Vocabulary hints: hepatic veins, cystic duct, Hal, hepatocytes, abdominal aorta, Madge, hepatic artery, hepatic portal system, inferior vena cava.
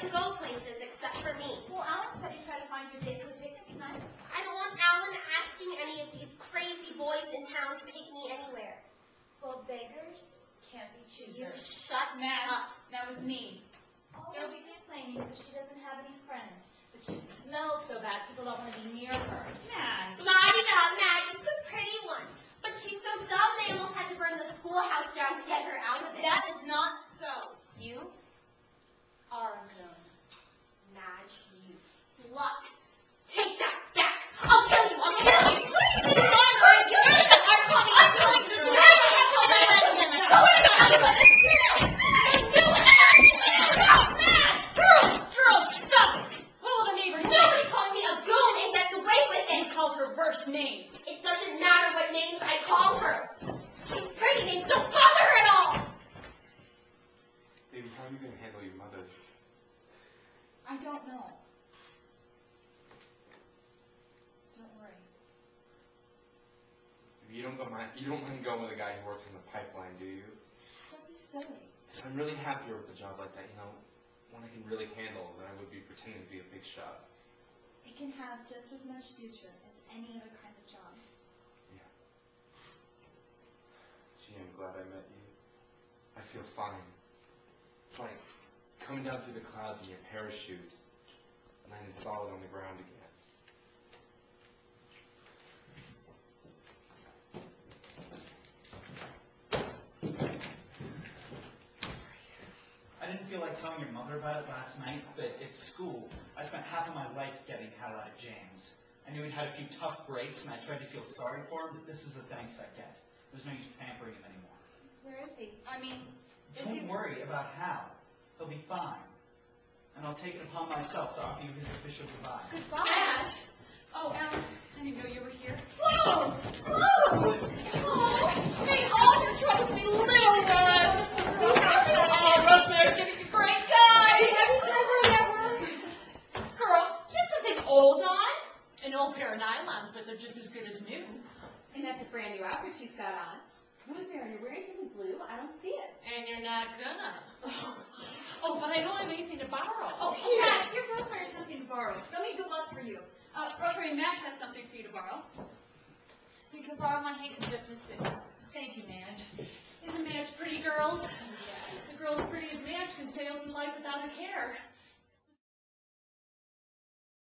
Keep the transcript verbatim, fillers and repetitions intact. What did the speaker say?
to go places except for me. Well, Alan said you try to find your date with Victor tonight. I don't want Alan asking any of these crazy boys in town to take me anywhere. Well, beggars can't be choosers. You shut Madge, up. That was me. Oh, they'll be complaining because she doesn't have any friends. But she smells so bad people don't want to be near her. Madge. La-di-da, Madge is the pretty one. But she's so dumb they almost had to burn the schoolhouse down to get her out of it. That is not so. You are alone. Madge, you slut. Take that back. I'll kill you. I'll kill you. What are you doing? I'm doing it. I'm going to do it. I'm going to do it. Names. It doesn't matter what names I call her. She's pretty, names don't bother her at all. Baby, how are you going to handle your mother? I don't know. Don't worry. You don't go mind, you don't mind going with a guy who works in the pipeline, do you? Don't be silly. Because I'm really happier with a job like that, you know, one I can really handle than I would be pretending to be a big shot. It can have just as much future as any other kind of job. Yeah. Gee, I'm glad I met you. I feel fine. It's like coming down through the clouds in your parachute and landing solid on the ground again. I didn't feel like telling your mother about it last night, but at school, I spent half of my life getting Hal out of jams. I knew he'd had a few tough breaks, and I tried to feel sorry for him, but this is the thanks I get. There's no use pampering him anymore. Where is he? I mean, is Don't he... worry about Hal. He'll be fine. And I'll take it upon myself to offer you his official goodbye. Goodbye? Madge! Oh, Alan, I didn't know you were here. Whoa! Whoa! Oh, they all tried to be little ones! Oh, Rosemary's giving you great guys! Girl, do you have something old on? An old pair of nylons, but they're just as good as new. And that's a brand new outfit she's got on. Rosemary, you're wearing something blue? I don't see it. And you're not gonna. Oh, oh but I don't have anything to borrow. Oh, here. Madge, give Rosemary something to borrow. They'll need good luck for you. Uh, Rosemary, Madge has something for you to borrow. You can borrow my handkerchief, Miss Fitz. Thank you, Madge. Isn't Madge pretty, girls? Yeah. The girl as pretty as Madge can sail through life without a care.